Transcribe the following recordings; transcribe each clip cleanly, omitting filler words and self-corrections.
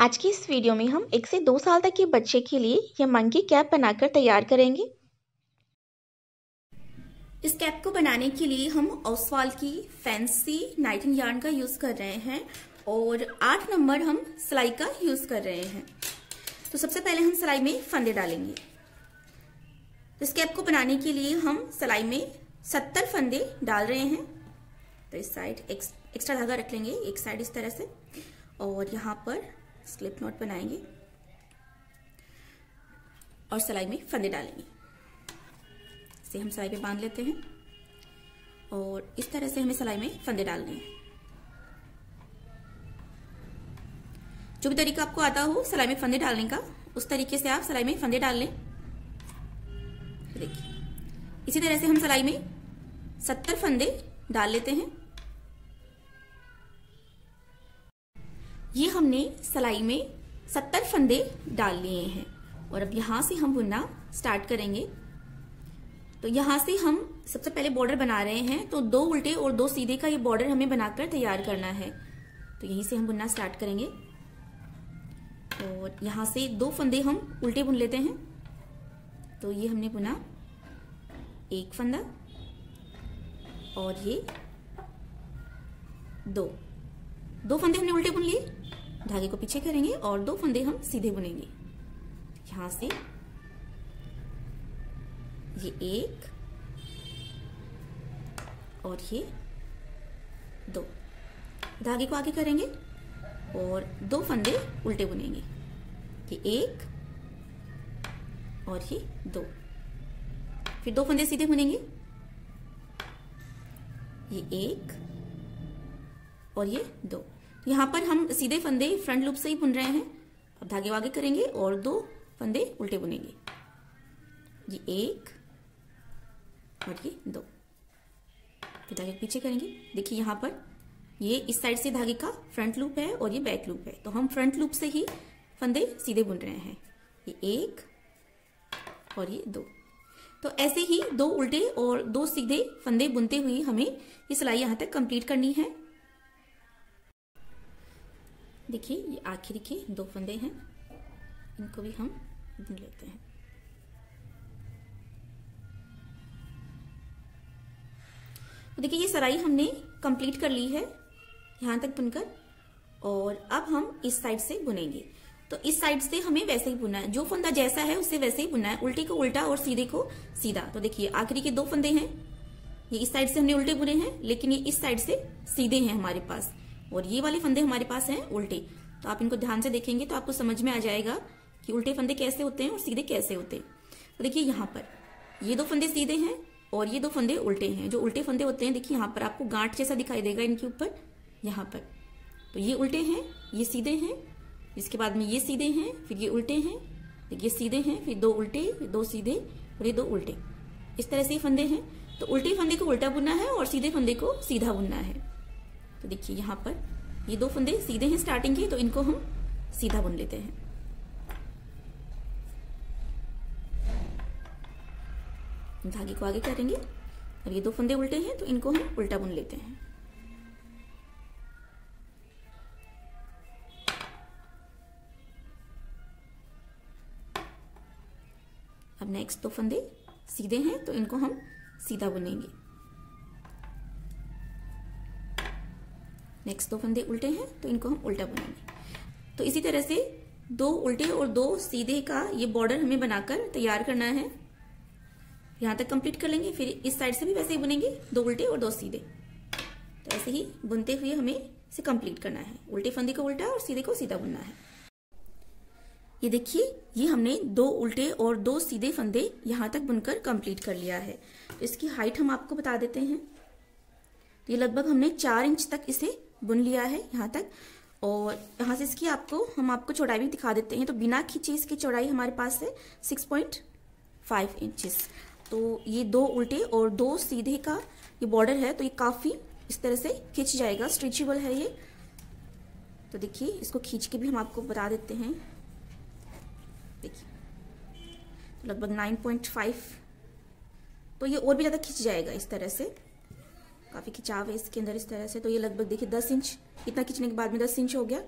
आज की इस वीडियो में हम 1 से 2 साल तक के बच्चे के लिए यह मंकी कैप बनाकर तैयार करेंगे। इस कैप को बनाने के लिए हम ओसवाल की फैंसी नाइटिंग यार्न का यूज कर रहे हैं और 8 नंबर हम सलाई का यूज कर रहे हैं। तो सबसे पहले हम सलाई में फंदे डालेंगे। इस कैप को बनाने के लिए हम सलाई में 70 फंदे डाल रहे हैं। तो इस साइड एक्स्ट्रा धागा रख लेंगे एक साइड इस तरह से, और यहाँ पर स्लिप नॉट बनाएंगे और सलाई में फंदे डालेंगे। इसे हम सलाई पे बांध लेते हैं और इस तरह से हमें सलाई में फंदे डालने हैं। जो भी तरीका आपको आता हो सलाई में फंदे डालने का, उस तरीके से आप सलाई में फंदे डाल लें। देखिए इसी तरह से हम सलाई में 70 फंदे डाल लेते हैं। ये हमने सलाई में 70 फंदे डाल लिए हैं और अब यहाँ से हम बुनना स्टार्ट करेंगे। तो यहाँ से हम सबसे पहले बॉर्डर बना रहे हैं, तो 2 उल्टे और 2 सीधे का ये बॉर्डर हमें बनाकर तैयार करना है। तो यहीं से हम बुनना स्टार्ट करेंगे और यहाँ से 2 फंदे हम उल्टे बुन लेते हैं। तो ये हमने बुना 1 फंदा और ये 2 फंदे हमने उल्टे बुन लिए। धागे को पीछे करेंगे और 2 फंदे हम सीधे बुनेंगे। यहाँ से ये 1 और ये 2, धागे को आगे करेंगे और 2 फंदे उल्टे बुनेंगे। ये 1 और ये 2, फिर 2 फंदे सीधे बुनेंगे। ये 1 और ये 2, यहाँ पर हम सीधे फंदे फ्रंट लूप से ही बुन रहे हैं। अब धागे वागे करेंगे और 2 फंदे उल्टे बुनेंगे। ये 1 और ये 2, फिर धागे पीछे करेंगे। देखिए यहाँ पर ये इस साइड से धागे का फ्रंट लूप है और ये बैक लूप है, तो हम फ्रंट लूप से ही फंदे सीधे बुन रहे हैं। ये 1 और ये 2, तो ऐसे ही 2 उल्टे और 2 सीधे फंदे बुनते हुए हमें ये सिलाई यहाँ तक कंप्लीट करनी है। देखिए ये आखिरी के 2 फंदे हैं, इनको भी हम बुन लेते हैं। तो देखिए ये सिलाई हमने कंप्लीट कर ली है यहाँ तक बुनकर, और अब हम इस साइड से बुनेंगे। तो इस साइड से हमें वैसे ही बुनना है, जो फंदा जैसा है उसे वैसे ही बुनना है, उल्टे को उल्टा और सीधे को सीधा। तो देखिए आखिरी के 2 फंदे हैं, ये इस साइड से हमने उल्टे बुने हैं, लेकिन ये इस साइड से सीधे हैं हमारे पास, और ये वाले फंदे हमारे पास हैं उल्टे। तो आप इनको ध्यान से देखेंगे तो आपको समझ में आ जाएगा कि उल्टे फंदे कैसे होते हैं और सीधे कैसे होते हैं। तो देखिए यहाँ पर ये 2 फंदे सीधे हैं और ये 2 फंदे उल्टे हैं। जो उल्टे फंदे होते हैं देखिए यहाँ पर आपको गांठ जैसा दिखाई देगा इनके ऊपर, यहाँ पर। तो ये उल्टे हैं, ये सीधे हैं, इसके बाद में ये सीधे हैं, फिर ये उल्टे हैं, ये सीधे हैं, फिर 2 उल्टे 2 सीधे और ये 2 उल्टे, इस तरह से फंदे हैं। तो उल्टे फंदे को उल्टा बुनना है और सीधे फंदे को सीधा बुनना है। तो देखिए यहाँ पर ये 2 फंदे सीधे हैं स्टार्टिंग के, तो इनको हम सीधा बुन लेते हैं। धागे को आगे करेंगे और ये 2 फंदे उल्टे हैं, तो इनको हम उल्टा बुन लेते हैं। अब नेक्स्ट 2 फंदे सीधे हैं, तो इनको हम सीधा बुनेंगे। नेक्स्ट 2 फंदे उल्टे हैं, तो इनको हम उल्टा बुनेंगे। तो इसी तरह से 2 उल्टे और 2 सीधे का ये बॉर्डर हमें बनाकर तैयार करना है। यहाँ तक कंप्लीट कर लेंगे, फिर इस साइड से भी वैसे ही बुनेंगे 2 उल्टे और 2 सीधे। तो ऐसे ही बुनते हुए हमें इसे कंप्लीट करना है, उल्टे फंदे को उल्टा और सीधे को सीधा बुनना है। ये देखिए ये हमने 2 उल्टे और 2 सीधे फंदे यहाँ तक बुनकर कंप्लीट कर लिया है। तो इसकी हाइट हम आपको बता देते हैं। तो ये लगभग हमने 4 इंच तक इसे बुन लिया है यहाँ तक, और यहाँ से इसकी हम आपको चौड़ाई भी दिखा देते हैं। तो बिना खींचे इसकी चौड़ाई हमारे पास है 6.5 इंचेस। तो ये 2 उल्टे और 2 सीधे का ये बॉर्डर है, तो ये काफ़ी इस तरह से खींच जाएगा, स्ट्रेचेबल है ये। तो देखिए इसको खींच के भी हम आपको बता देते हैं। देखिए तो लगभग 9.5, तो ये और भी ज़्यादा खींच जाएगा इस तरह से, काफ़ी खिंचाव है इसके अंदर इस तरह से। तो ये लगभग देखिए 10 इंच, इतना खींचने के बाद में 10 इंच हो गया।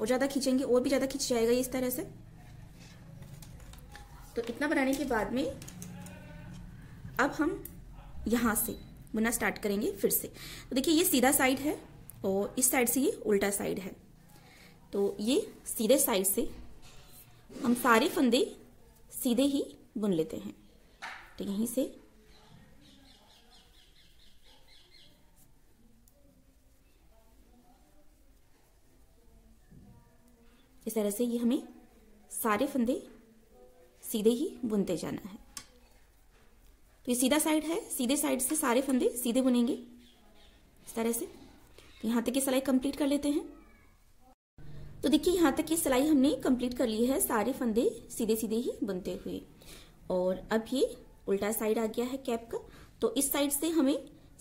और ज़्यादा खींचेंगे और भी ज़्यादा खींच जाएगा ये इस तरह से। तो इतना बनाने के बाद में अब हम यहाँ से बुनना स्टार्ट करेंगे फिर से। तो देखिए ये सीधा साइड है और इस साइड से ये उल्टा साइड है। तो ये सीधे साइड से हम सारे फंदे सीधे ही बुन लेते हैं। तो यहीं से इस तरह से ये हमें सारे फंदे सीधे ही बुनते जाना है। तो ये सीधा साइड है, सीधे साइड से सारे फंदे सीधे बुनेंगे इस तरह से। तो यहाँ तक ये सिलाई कंप्लीट कर लेते हैं। तो देखिए यहाँ तक ये सिलाई हमने कंप्लीट कर ली है, सारे फंदे सीधे सीधे ही बुनते हुए। और अब ये उल्टा साइड आ गया है कैप का, तो इस साइड से हमें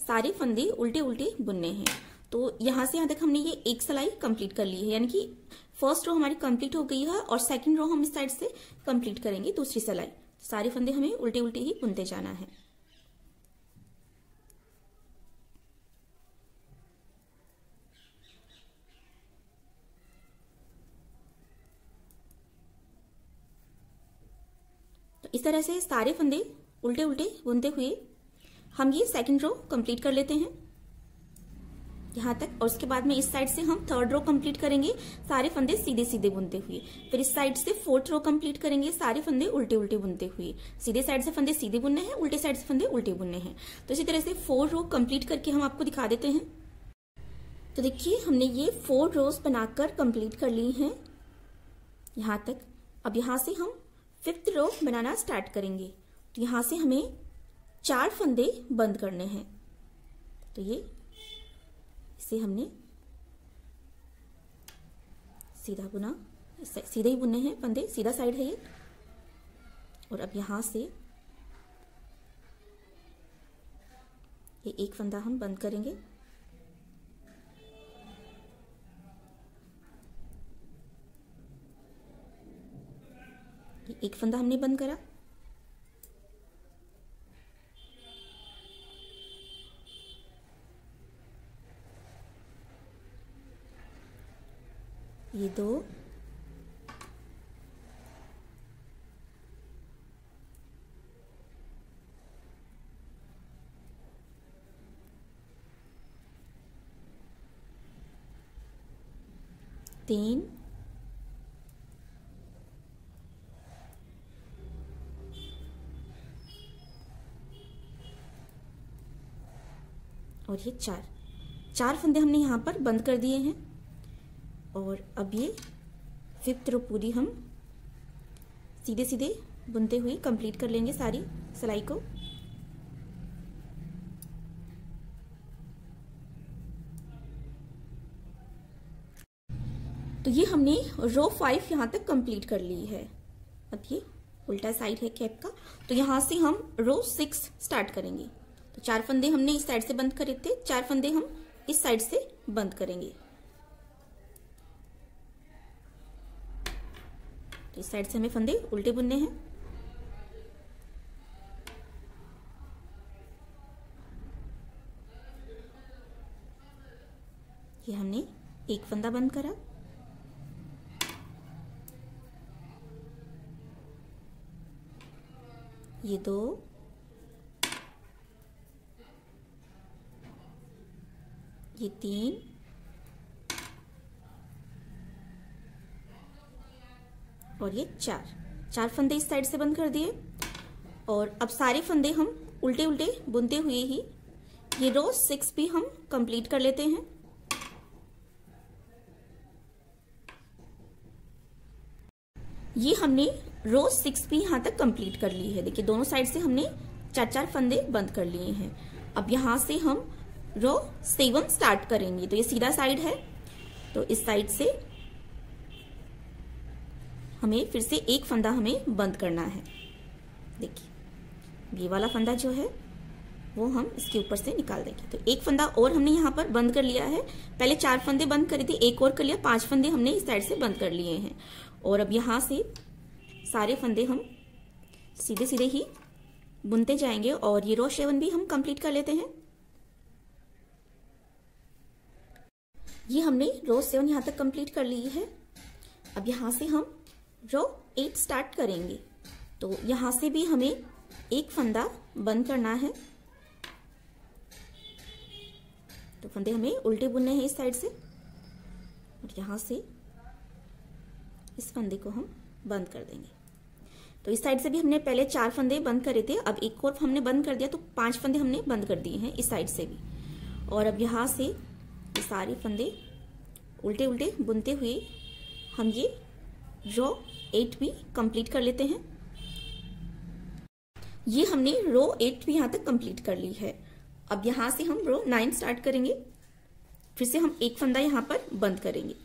सारे फंदे उल्टे उल्टे बुनने हैं। तो यहाँ से यहाँ तक हमने ये एक सिलाई कंप्लीट कर ली है, यानी कि फर्स्ट रो हमारी कंप्लीट हो गई है और सेकंड रो हम इस साइड से कंप्लीट करेंगे दूसरी सिलाई। सारे फंदे हमें उल्टे उल्टे ही बुनते जाना है। इस तरह से सारे फंदे उल्टे उल्टे बुनते हुए हम ये सेकंड रो कंप्लीट कर लेते हैं यहाँ तक। और उसके बाद में इस साइड से हम थर्ड रो कंप्लीट करेंगे, सारे फंदे सीधे सीधे बुनते हुए। फिर इस साइड से फोर्थ रो कंप्लीट करेंगे, सारे फंदे उल्टे उल्टे बुनते हुए। सीधे साइड से फंदे सीधे बुनने हैं, उल्टे साइड से फंदे उल्टे बुनने हैं। तो इसी तरह से 4 रो कंप्लीट करके हम आपको दिखा देते हैं। तो देखिए हमने ये 4 रोज बनाकर कंप्लीट कर ली है यहाँ तक। अब यहाँ से हम फिफ्थ रो बनाना स्टार्ट करेंगे। तो यहाँ से हमें 4 फंदे बंद करने हैं। तो ये इसे हमने सीधा बुना, सीधे ही बुने हैं फंदे, सीधा साइड है ये। और अब यहाँ से ये एक फंदा हम बंद करेंगे। एक फंदा हमने बंद करा। ये 2 3 और ये 4 फंदे हमने यहाँ पर बंद कर दिए हैं। और अब ये फिफ्थ रो पूरी हम सीधे सीधे बुनते हुए कंप्लीट कर लेंगे सारी सिलाई को। तो ये हमने रो 5 यहाँ तक कंप्लीट कर ली है। अब ये उल्टा साइड है कैप का, तो यहाँ से हम रो 6 स्टार्ट करेंगे। तो 4 फंदे हमने इस साइड से बंद करे थे, 4 फंदे हम इस साइड से बंद करेंगे। तो इस साइड से हमें फंदे उल्टे बुनने हैं। ये हमने एक फंदा बंद करा। ये 2 ये 3 और ये 4 फंदे इस साइड से बंद कर दिए। और अब सारे फंदे हम उल्टे उल्टे बुनते हुए ही ये रो 6 भी हम कंप्लीट कर लेते हैं। ये हमने रो 6 भी यहाँ तक कंप्लीट कर ली है। देखिए दोनों साइड से हमने 4-4 फंदे बंद कर लिए हैं। अब यहाँ से हम रो 7 स्टार्ट करेंगे। तो ये सीधा साइड है, तो इस साइड से हमें फिर से एक फंदा हमें बंद करना है। देखिए ये वाला फंदा जो है वो हम इसके ऊपर से निकाल देंगे। तो एक फंदा और हमने यहाँ पर बंद कर लिया है। पहले 4 फंदे बंद करे थे, एक और कर लिया, 5 फंदे हमने इस साइड से बंद कर लिए हैं। और अब यहाँ से सारे फंदे हम सीधे सीधे ही बुनते जाएंगे और ये रो 7 भी हम कंप्लीट कर लेते हैं। ये हमने रो 7 यहाँ तक कंप्लीट कर ली है। अब यहाँ से हम रो 8 स्टार्ट करेंगे, तो यहाँ से भी हमें एक फंदा बंद करना है। तो फंदे हमें उल्टे बुनने हैं इस साइड से, और यहाँ से इस फंदे को हम बंद कर देंगे। तो इस साइड से भी हमने पहले 4 फंदे बंद करे थे, अब एक और हमने बंद कर दिया, तो 5 फंदे हमने बंद कर दिए हैं इस साइड से भी। और अब यहाँ से ये सारे फंदे उल्टे उल्टे बुनते हुए हम ये रो 8 भी कंप्लीट कर लेते हैं। ये हमने रो 8 भी यहाँ तक कंप्लीट कर ली है। अब यहाँ से हम रो 9 स्टार्ट करेंगे, फिर से हम एक फंदा यहाँ पर बंद करेंगे।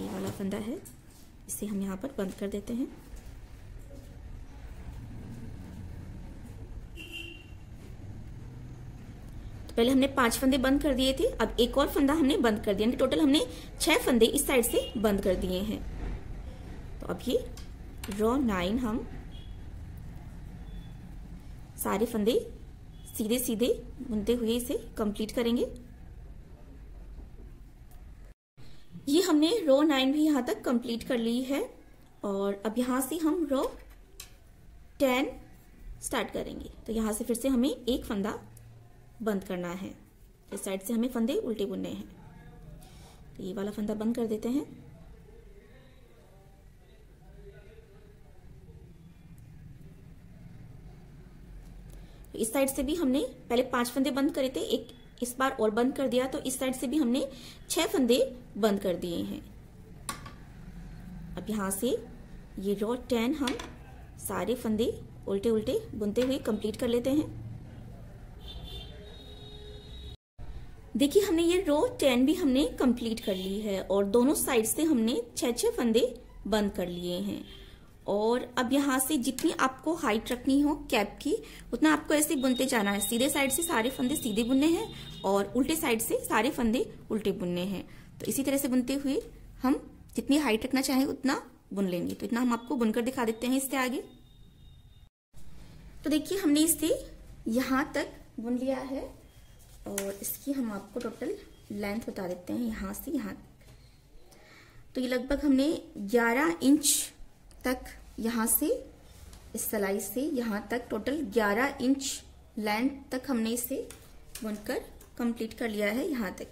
ये वाला फंदा है, इसे हम यहाँ पर बंद कर देते हैं। पहले हमने 5 फंदे बंद कर दिए थे, अब एक और फंदा हमने बंद कर दिया, यानी टोटल हमने 6 फंदे इस साइड से बंद कर दिए हैं। तो अब ये रो 9 हम सारे फंदे सीधे सीधे बुनते हुए इसे कंप्लीट करेंगे। ये हमने रो 9 भी यहाँ तक कंप्लीट कर ली है, और अब यहाँ से हम रो 10 स्टार्ट करेंगे। तो यहाँ से फिर से हमें एक फंदा बंद करना है, इस साइड से हमें फंदे उल्टे बुनने हैं। तो ये वाला फंदा बंद कर देते हैं। तो इस साइड से भी हमने पहले 5 फंदे बंद करे थे, एक इस बार और बंद कर दिया, तो इस साइड से भी हमने 6 फंदे बंद कर दिए हैं। अब यहाँ से ये रो 10 हम सारे फंदे उल्टे उल्टे बुनते हुए कंप्लीट कर लेते हैं। देखिए हमने ये रो 10 भी हमने कंप्लीट कर ली है, और दोनों साइड से हमने 6 फंदे बंद कर लिए हैं। और अब यहाँ से जितनी आपको हाइट रखनी हो कैप की, उतना आपको ऐसे बुनते जाना है। सीधे साइड से सारे फंदे सीधे बुनने हैं, और उल्टे साइड से सारे फंदे उल्टे बुनने हैं। तो इसी तरह से बुनते हुए हम जितनी हाइट रखना चाहें उतना बुन लेंगे। तो इतना हम आपको बुनकर दिखा देते हैं इससे आगे। तो देखिए हमने इसे यहाँ तक बुन लिया है, और इसकी हम आपको टोटल लेंथ बता देते हैं यहाँ से यहाँ। तो ये लगभग हमने 11 इंच तक यहाँ से इस सलाई से यहाँ तक टोटल 11 इंच लेंथ तक हमने इसे बुनकर कंप्लीट कर लिया है यहाँ तक।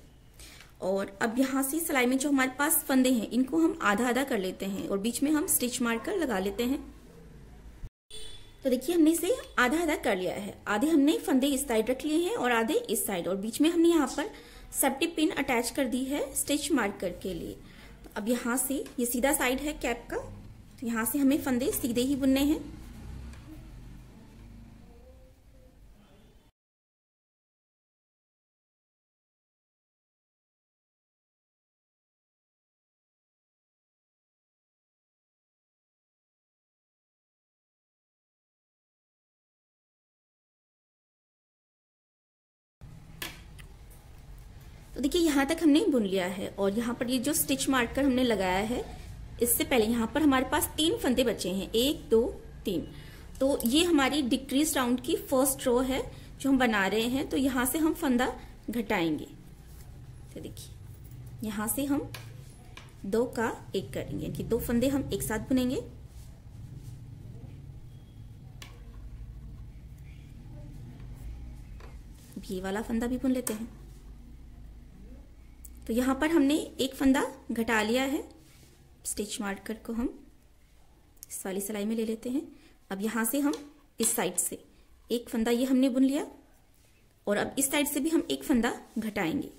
और अब यहाँ से सलाई में जो हमारे पास फंदे हैं, इनको हम आधा आधा कर लेते हैं, और बीच में हम स्टिच मारकर लगा लेते हैं। तो देखिए हमने इसे आधा आधा कर लिया है। आधे हमने फंदे इस साइड रख लिए हैं और आधे इस साइड, और बीच में हमने यहाँ पर सेफ्टी पिन अटैच कर दी है स्टिच मार्कर के लिए। तो अब यहाँ से ये सीधा साइड है कैप का, तो यहाँ से हमें फंदे सीधे ही बुनने हैं। तो देखिए यहाँ तक हमने बुन लिया है, और यहाँ पर ये जो स्टिच मार्कर हमने लगाया है, इससे पहले यहाँ पर हमारे पास 3 फंदे बचे हैं, 1 2 3। तो ये हमारी डिक्रीज राउंड की फर्स्ट रो है जो हम बना रहे हैं। तो यहाँ से हम फंदा घटाएंगे। तो देखिए यहाँ से हम 2 का 1 करेंगे, कि 2 फंदे हम एक साथ बुनेंगे। ये वाला फंदा भी बुन लेते हैं। तो यहाँ पर हमने एक फंदा घटा लिया है, स्टिच मार्कर को हम इस वाली सिलाई में ले लेते हैं। अब यहाँ से हम इस साइड से एक फंदा ये हमने बुन लिया, और अब इस साइड से भी हम एक फंदा घटाएंगे।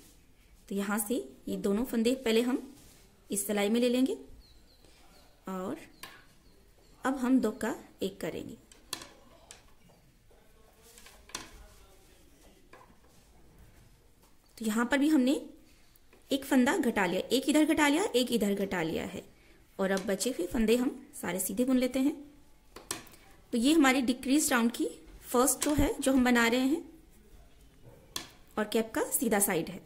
तो यहाँ से ये दोनों फंदे पहले हम इस सिलाई में ले लेंगे, और अब हम 2 का 1 करेंगे। तो यहाँ पर भी हमने एक फंदा घटा लिया, एक इधर घटा लिया, एक इधर घटा लिया है, और अब बचे हुए फंदे हम सारे सीधे बुन लेते हैं। तो ये हमारी डिक्रीज राउंड की फर्स्ट रो है जो हम बना रहे हैं, और कैप का सीधा साइड है।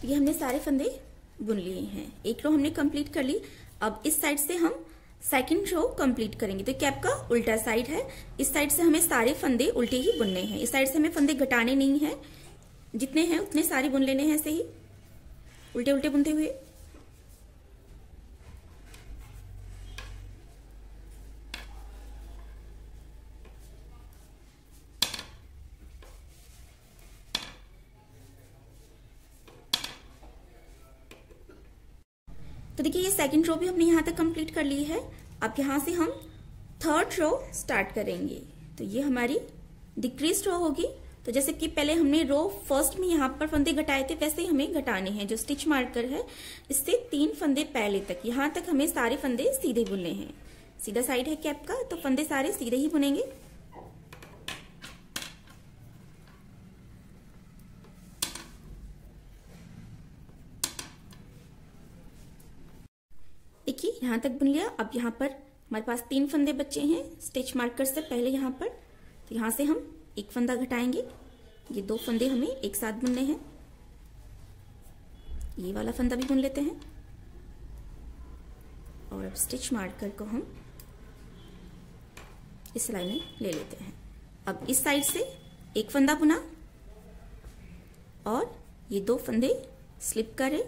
तो ये हमने सारे फंदे बुन लिए हैं। एक रो हमने कंप्लीट कर ली। अब इस साइड से हम सेकंड रो कंप्लीट करेंगे। तो कैप का उल्टा साइड है, इस साइड से हमें सारे फंदे उल्टे ही बुनने हैं। इस साइड से हमें फंदे घटाने नहीं हैं, जितने हैं उतने सारे बुन लेने हैं ऐसे ही उल्टे उल्टे बुनते हुए। तो देखिए ये सेकंड रो भी हमने यहाँ तक कंप्लीट कर ली है। अब यहाँ से हम थर्ड रो स्टार्ट करेंगे। तो ये हमारी डिक्रीज रो होगी। तो जैसे कि पहले हमने रो फर्स्ट में यहाँ पर फंदे घटाए थे, वैसे ही हमें घटाने हैं। जो स्टिच मार्कर है इससे 3 फंदे पहले तक, यहाँ तक हमें सारे फंदे सीधे बुनने हैं। सीधा साइड है कैप का, तो फंदे सारे सीधे ही बुनेंगे। देखिए यहाँ तक बुन लिया। अब यहाँ पर हमारे पास 3 फंदे बचे हैं स्टिच मार्कर से पहले यहाँ पर। तो यहाँ से हम एक फंदा घटाएंगे। ये 2 फंदे हमें एक साथ बुनने हैं। ये वाला फंदा भी बुन लेते हैं और अब स्टिच मार्कर को हम इस सिलाई में ले लेते हैं। अब इस साइड से एक फंदा बुना और ये 2 फंदे स्लिप करें,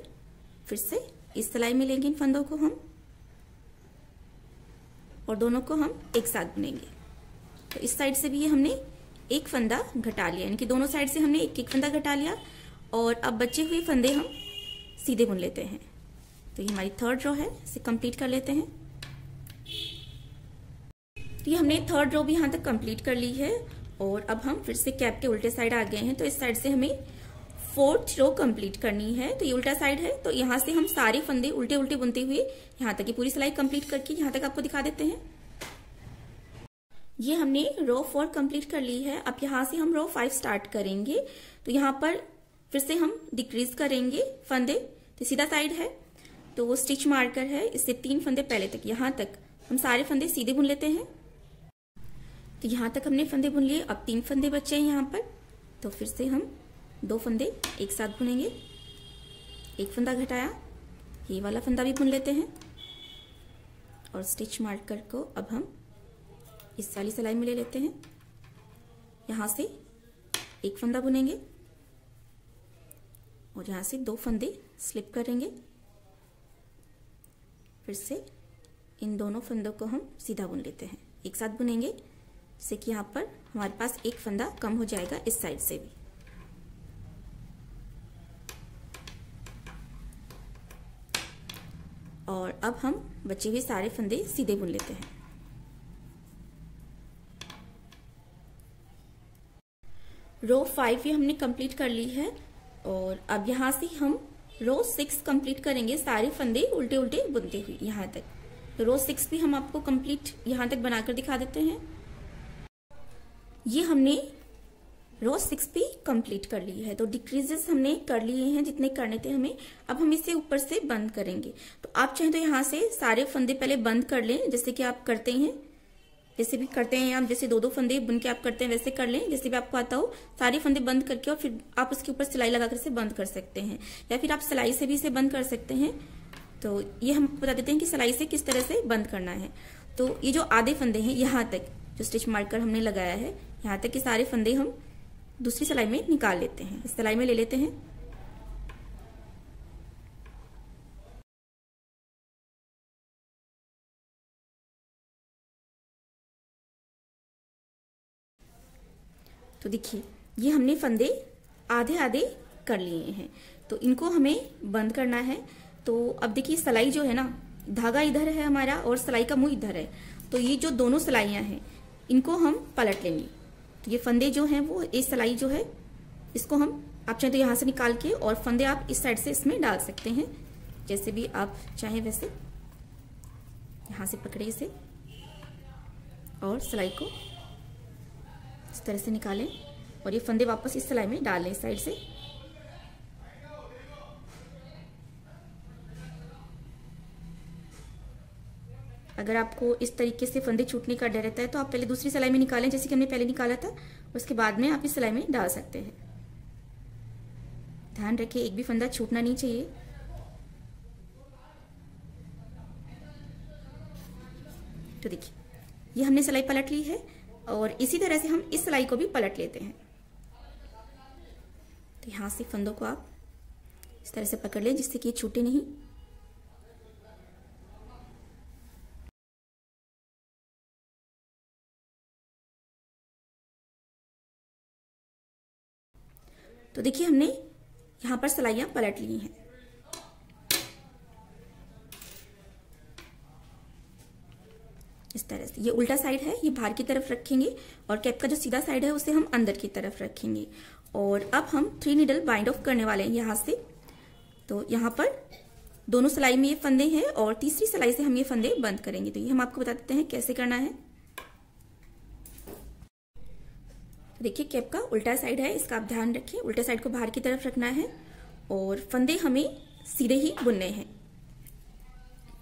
फिर से इस सिलाई में लेंगे इन फंदों को हम और दोनों को हम एक साथ बुनेंगे। तो इस साइड से भी ये हमने एक फंदा घटा लिया, यानी कि दोनों साइड से हमने एक एक फंदा घटा लिया और अब बचे हुए फंदे हम सीधे बुन लेते हैं। तो ये हमारी थर्ड रो है, इसे कंप्लीट कर लेते हैं। तो ये हमने थर्ड रो भी यहाँ तक कंप्लीट कर ली है और अब हम फिर से कैप के उल्टे साइड आ गए हैं। तो इस साइड से हमें फोर्थ रो कंप्लीट करनी है। तो ये उल्टा साइड है, तो यहाँ से हम सारे फंदे उल्टे उल्टे बुनते हुए यहाँ तक की पूरी सिलाई कंप्लीट करके यहाँ तक आपको दिखा देते हैं। ये हमने रो 4 कंप्लीट कर ली है। अब यहाँ से हम रो 5 स्टार्ट करेंगे। तो यहाँ पर फिर से हम डिक्रीज करेंगे फंदे। तो सीधा साइड है, तो वो स्टिच मार्कर है, इससे 3 फंदे पहले तक यहाँ तक हम सारे फंदे सीधे बुन लेते हैं। तो यहाँ तक हमने फंदे बुन लिए। अब 3 फंदे बचे हैं यहाँ पर, तो फिर से हम 2 फंदे एक साथ बुनेंगे। एक फंदा घटाया, ये वाला फंदा भी बुन लेते हैं और स्टिच मार्कर को अब हम इस वाली सिलाई में ले लेते हैं। यहाँ से एक फंदा बुनेंगे और यहाँ से 2 फंदे स्लिप करेंगे, फिर से इन दोनों फंदों को हम सीधा बुन लेते हैं। एक साथ बुनेंगे जिससे कि यहाँ पर हमारे पास एक फंदा कम हो जाएगा इस साइड से भी। और अब हम बचे हुए सारे फंदे सीधे बुन लेते हैं। रो 5 ये हमने कंप्लीट कर ली है और अब यहाँ से हम रो 6 कंप्लीट करेंगे, सारे फंदे उल्टे उल्टे बुनते हुए यहाँ तक। तो रो 6 भी हम आपको कंप्लीट यहाँ तक बनाकर दिखा देते हैं। ये हमने रो 6 भी कंप्लीट कर ली है। तो डिक्रीजेस हमने कर लिए हैं जितने करने थे हमें। अब हम इसे ऊपर से बंद करेंगे। तो आप चाहें तो यहाँ से सारे फंदे पहले बंद कर लें, जैसे कि आप करते हैं, जैसे भी करते हैं आप, जैसे 2-2 फंदे बुन के आप करते हैं वैसे कर लें, जैसे भी आपको आता हो। सारे फंदे बंद करके और फिर आप उसके ऊपर सिलाई लगाकर इसे बंद कर सकते हैं, या फिर आप सिलाई से भी इसे बंद कर सकते हैं। तो ये हम बता देते हैं कि सिलाई से किस तरह से बंद करना है। तो ये जो आधे फंदे हैं यहाँ तक, जो स्टिच मार्कर हमने लगाया है यहाँ तक, ये सारे फंदे हम दूसरी सिलाई में निकाल लेते हैं, इस सिलाई में ले लेते हैं। तो देखिए ये हमने फंदे आधे आधे कर लिए हैं, तो इनको हमें बंद करना है। तो अब देखिए सिलाई जो है ना, धागा इधर है हमारा और सिलाई का मुंह इधर है। तो ये जो दोनों सिलाइयाँ हैं इनको हम पलट लेंगे। तो ये फंदे जो हैं वो, ये सिलाई जो है इसको हम, आप चाहें तो यहाँ से निकाल के और फंदे आप इस साइड से इसमें डाल सकते हैं, जैसे भी आप चाहें वैसे। यहाँ से पकड़े इसे और सिलाई को इस तरह से निकालें और ये फंदे वापस इस सिलाई में डाल लें इस साइड से। अगर आपको इस तरीके से फंदे छूटने का डर रहता है तो आप पहले दूसरी सिलाई में निकालें, जैसे कि हमने पहले निकाला था, उसके बाद में आप इस सिलाई में डाल सकते हैं। ध्यान रखिए एक भी फंदा छूटना नहीं चाहिए। तो देखिए ये हमने सलाई पलट ली है और इसी तरह से हम इस सलाई को भी पलट लेते हैं। तो यहाँ से फंदों को आप इस तरह से पकड़ लें जिससे कि ये छूटे नहीं। तो देखिए हमने यहाँ पर सलाइयाँ पलट ली हैं। इस तरह से ये उल्टा साइड है, ये बाहर की तरफ रखेंगे और कैप का जो सीधा साइड है उसे हम अंदर की तरफ रखेंगे। और अब हम 3 नीडल बाइंड ऑफ करने वाले हैं यहाँ से। तो यहाँ पर दोनों सलाई में ये फंदे हैं और तीसरी सलाई से हम ये फंदे बंद करेंगे। तो ये हम आपको बता देते हैं कैसे करना है। तो देखिए कैप का उल्टा साइड है, इसका आप ध्यान रखें, उल्टे साइड को बाहर की तरफ रखना है और फंदे हमें सीधे ही बुनने हैं।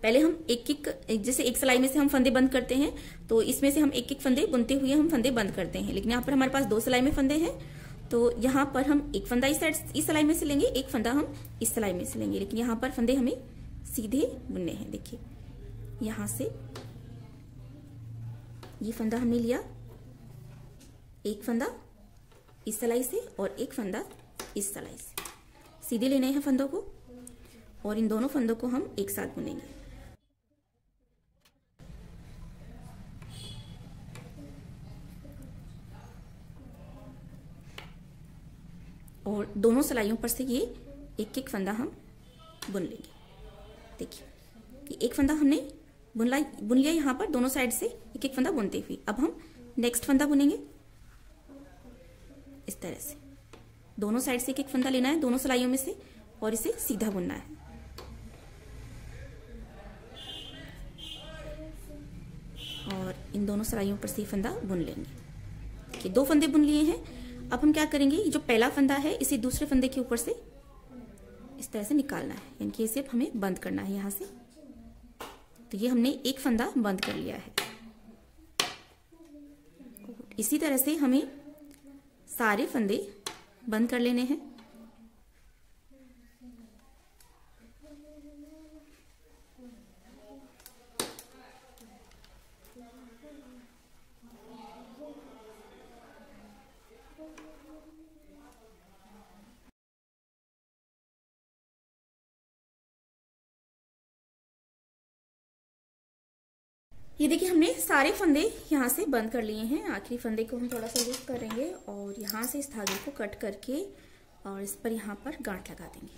पहले हम एक जैसे एक सलाई में से हम फंदे बंद करते हैं तो इसमें से हम एक फंदे बुनते हुए हम फंदे बंद करते हैं, लेकिन यहाँ पर हमारे पास 2 सलाई में फंदे हैं तो यहाँ पर हम एक फंदा इस सलाई में से लेंगे, एक फंदा हम इस सलाई में से लेंगे, लेकिन यहाँ पर फंदे हमें सीधे बुनने हैं। देखिए यहाँ से ये फंदा हमने लिया, एक फंदा इस सलाई से और एक फंदा इस सलाई से, सीधे लेने हैं फंदों को और इन दोनों फंदों को हम एक साथ बुनेंगे। और दोनों सलाइयों पर से ये एक फंदा हम बुन लेंगे। देखिए ये एक फंदा हमने बुन लिया यहाँ पर दोनों साइड से एक फंदा बुनते हुए। अब हम नेक्स्ट फंदा बुनेंगे। इस तरह से दोनों साइड से एक फंदा लेना है दोनों सलाइयों में से और इसे सीधा बुनना है। और इन दोनों सलाइयों पर से फंदा बुन लेंगे। ये 2 फंदे बुन लिए हैं। अब हम क्या करेंगे, जो पहला फंदा है इसे दूसरे फंदे के ऊपर से इस तरह से निकालना है, यानी कि इसे हमें बंद करना है यहाँ से। तो ये हमने एक फंदा बंद कर लिया है। इसी तरह से हमें सारे फंदे बंद कर लेने हैं। ये देखिए हमने सारे फंदे यहाँ से बंद कर लिए हैं। आखिरी फंदे को हम थोड़ा सा लूज करेंगे और यहाँ से इस धागे को कट करके और इस पर यहाँ पर गांठ लगा देंगे।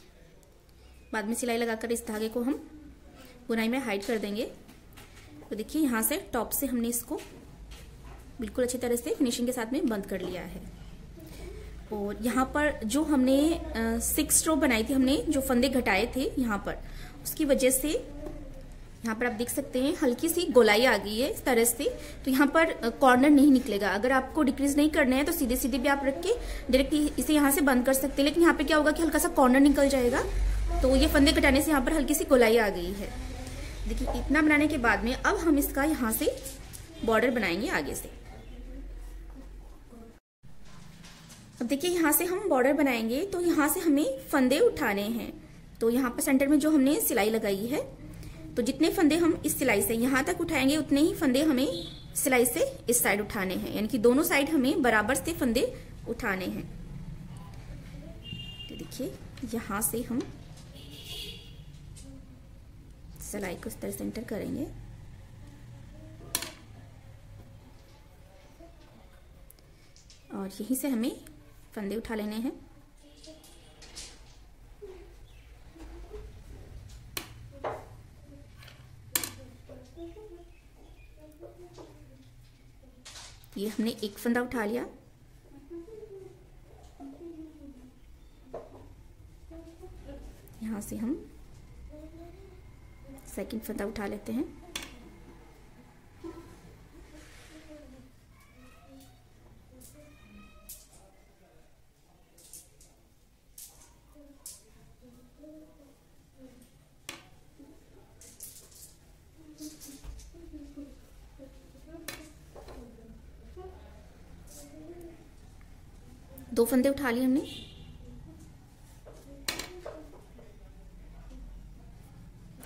बाद में सिलाई लगाकर इस धागे को हम बुनाई में हाइड कर देंगे। तो देखिए यहाँ से टॉप से हमने इसको बिल्कुल अच्छी तरह से फिनिशिंग के साथ में बंद कर लिया है। और यहाँ पर जो हमने 6 रो बनाई थी, हमने जो फंदे घटाए थे यहाँ पर, उसकी वजह से यहाँ पर आप देख सकते हैं हल्की सी गोलाई आ गई है इस तरह से। तो यहाँ पर कॉर्नर नहीं निकलेगा। अगर आपको डिक्रीज नहीं करना है तो सीधे सीधे भी आप रख के डायरेक्ट इसे यहाँ से बंद कर सकते हैं, लेकिन यहाँ पे क्या होगा कि हल्का सा कॉर्नर निकल जाएगा। तो ये फंदे कटाने से यहाँ पर हल्की सी गोलाई आ गई है। देखिए इतना बनाने के बाद में अब हम इसका यहाँ से बॉर्डर बनाएंगे आगे से। अब देखिए यहाँ से हम बॉर्डर बनाएंगे तो यहाँ से हमें फंदे उठाने हैं। तो यहाँ पर सेंटर में जो हमने सिलाई लगाई है, तो जितने फंदे हम इस सिलाई से यहाँ तक उठाएंगे उतने ही फंदे हमें सिलाई से इस साइड उठाने हैं, यानी कि दोनों साइड हमें बराबर से फंदे उठाने हैं। तो देखिए यहाँ से हम सिलाई को इस तरह से एंटर करेंगे। और यहीं से हमें फंदे उठा लेने हैं। ये हमने एक फंदा उठा लिया। यहाँ से हम सेकंड फंदा उठा लेते हैं। दो फंदे उठा लिए हमने। ये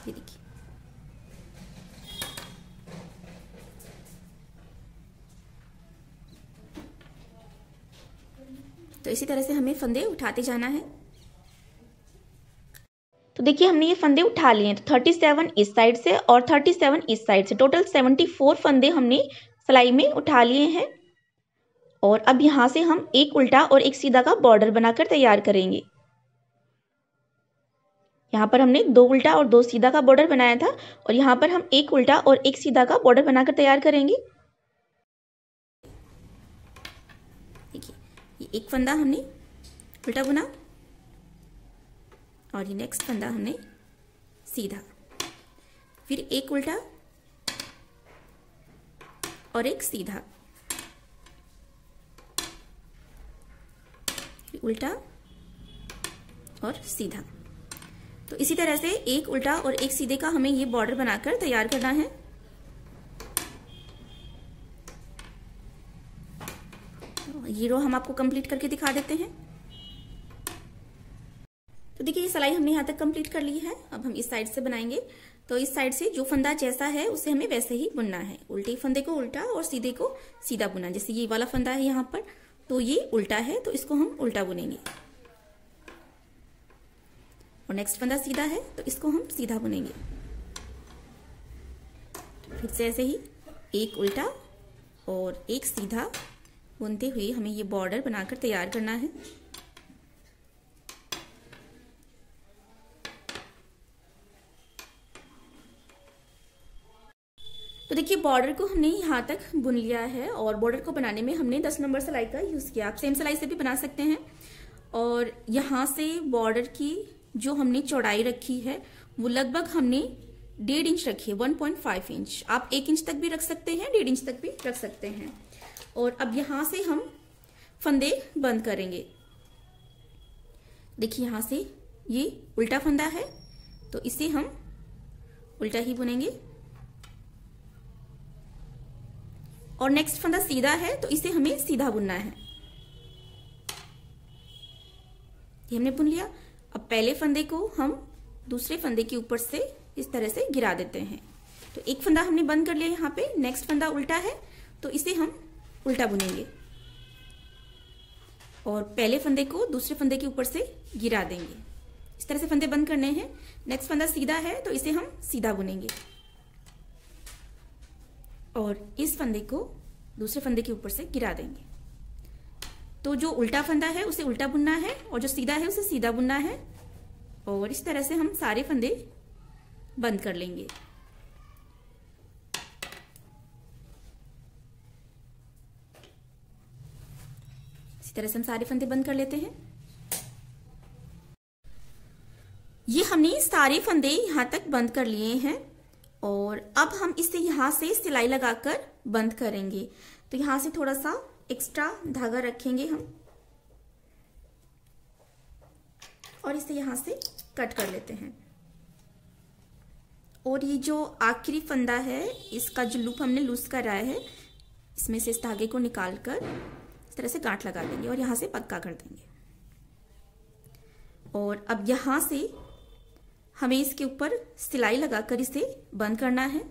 देखिए तो इसी तरह से हमें फंदे उठाते जाना है। तो देखिए हमने ये फंदे उठा लिए हैं। तो 37 इस साइड से और 37 इस साइड से, टोटल 74 फंदे हमने सलाई में उठा लिए हैं। और अब यहाँ से हम एक उल्टा और एक सीधा का बॉर्डर बनाकर तैयार करेंगे। यहाँ पर हमने दो उल्टा और दो सीधा का बॉर्डर बनाया था और यहाँ पर हम एक उल्टा और एक सीधा का बॉर्डर बनाकर तैयार करेंगे। देखिए ये एक फंदा हमने उल्टा बुना और ये नेक्स्ट फंदा हमने सीधा, फिर एक उल्टा और एक सीधा, उल्टा और सीधा। तो इसी तरह से एक उल्टा और एक सीधे का हमें ये बॉर्डर बनाकर तैयार करना है। ये रो हम आपको कंप्लीट करके दिखा देते हैं। तो देखिए ये सलाई हमने यहाँ तक कंप्लीट कर ली है। अब हम इस साइड से बनाएंगे। तो इस साइड से जो फंदा जैसा है उसे हमें वैसे ही बुनना है। उल्टे फंदे को उल्टा और सीधे को सीधा बुनना। जैसे ये वाला फंदा है यहाँ पर, तो ये उल्टा है तो इसको हम उल्टा बुनेंगे, और नेक्स्ट फंदा सीधा है तो इसको हम सीधा बुनेंगे। फिर से ऐसे ही एक उल्टा और एक सीधा बुनते हुए हमें ये बॉर्डर बनाकर तैयार करना है। तो देखिए बॉर्डर को हमने यहाँ तक बुन लिया है और बॉर्डर को बनाने में हमने 10 नंबर सलाई का यूज़ किया। आप सेम सलाई से भी बना सकते हैं। और यहाँ से बॉर्डर की जो हमने चौड़ाई रखी है वो लगभग हमने 1.5 इंच रखी है, 1.5 इंच। आप 1 इंच तक भी रख सकते हैं, 1.5 इंच तक भी रख सकते हैं। और अब यहाँ से हम फंदे बंद करेंगे। देखिए यहाँ से ये उल्टा फंदा है तो इसे हम उल्टा ही बुनेंगे, और नेक्स्ट फंदा सीधा है तो इसे हमें सीधा बुनना है। ये हमने बुन लिया। अब पहले फंदे को हम दूसरे फंदे के ऊपर से इस तरह से गिरा देते हैं। तो एक फंदा हमने बंद कर लिया यहाँ पे, नेक्स्ट फंदा उल्टा है तो इसे हम उल्टा बुनेंगे और पहले फंदे को दूसरे फंदे के ऊपर से गिरा देंगे। इस तरह से फंदे बंद करने हैं। नेक्स्ट फंदा सीधा है तो इसे हम सीधा बुनेंगे और इस फंदे को दूसरे फंदे के ऊपर से गिरा देंगे। तो जो उल्टा फंदा है उसे उल्टा बुनना है और जो सीधा है उसे सीधा बुनना है, और इस तरह से हम सारे फंदे बंद कर लेंगे। इसी तरह से हम सारे फंदे बंद कर लेते हैं। ये हमने सारे फंदे यहाँ तक बंद कर लिए हैं और अब हम इसे यहाँ से सिलाई लगाकर बंद करेंगे। तो यहाँ से थोड़ा सा एक्स्ट्रा धागा रखेंगे हम और इसे यहाँ से कट कर लेते हैं। और ये जो आखिरी फंदा है इसका जो लूप हमने लूज कराया है, इसमें से इस धागे को निकाल कर इस तरह से गांठ लगा देंगे और यहाँ से पक्का कर देंगे। और अब यहाँ से हमें इसके ऊपर सिलाई लगाकर इसे बंद करना है।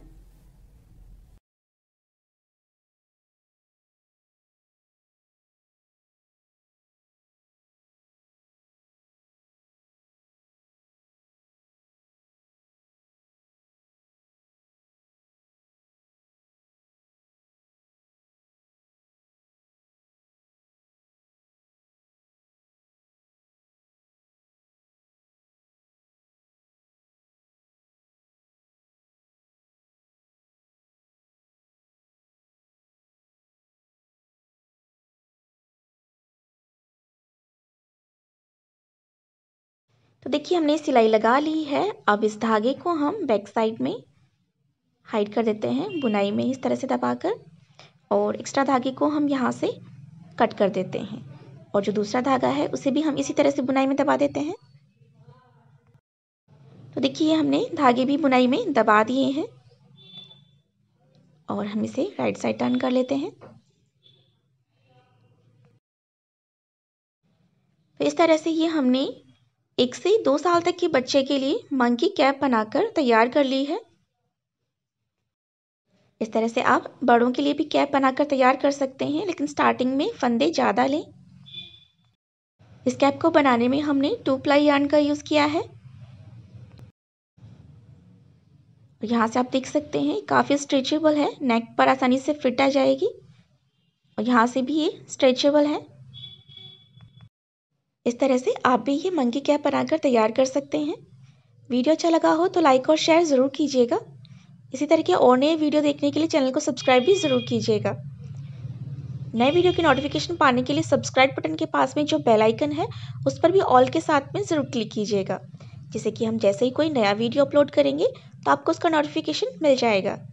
तो देखिए हमने सिलाई लगा ली है। अब इस धागे को हम बैक साइड में हाइड कर देते हैं बुनाई में, इस तरह से दबाकर, और एक्स्ट्रा धागे को हम यहाँ से कट कर देते हैं। और जो दूसरा धागा है उसे भी हम इसी तरह से बुनाई में दबा देते हैं। तो देखिए हमने धागे भी बुनाई में दबा दिए हैं और हम इसे राइट साइड टर्न कर लेते हैं। तो इस तरह से ये हमने 1 से 2 साल तक के बच्चे के लिए मंकी कैप बनाकर तैयार कर ली है। इस तरह से आप बड़ों के लिए भी कैप बनाकर तैयार कर सकते हैं, लेकिन स्टार्टिंग में फंदे ज़्यादा लें। इस कैप को बनाने में हमने 2 प्लाई यार्न का यूज़ किया है। यहाँ से आप देख सकते हैं काफ़ी स्ट्रेचेबल है, नेक पर आसानी से फिट आ जाएगी और यहाँ से भी ये स्ट्रेचेबल है। इस तरह से आप भी ये मंकी कैप बनाकर तैयार कर सकते हैं। वीडियो अच्छा लगा हो तो लाइक और शेयर ज़रूर कीजिएगा। इसी तरह के और नए वीडियो देखने के लिए चैनल को सब्सक्राइब भी ज़रूर कीजिएगा। नए वीडियो की नोटिफिकेशन पाने के लिए सब्सक्राइब बटन के पास में जो बेल आइकन है उस पर भी ऑल के साथ में ज़रूर क्लिक कीजिएगा, जिससे कि हम जैसे ही कोई नया वीडियो अपलोड करेंगे तो आपको उसका नोटिफिकेशन मिल जाएगा।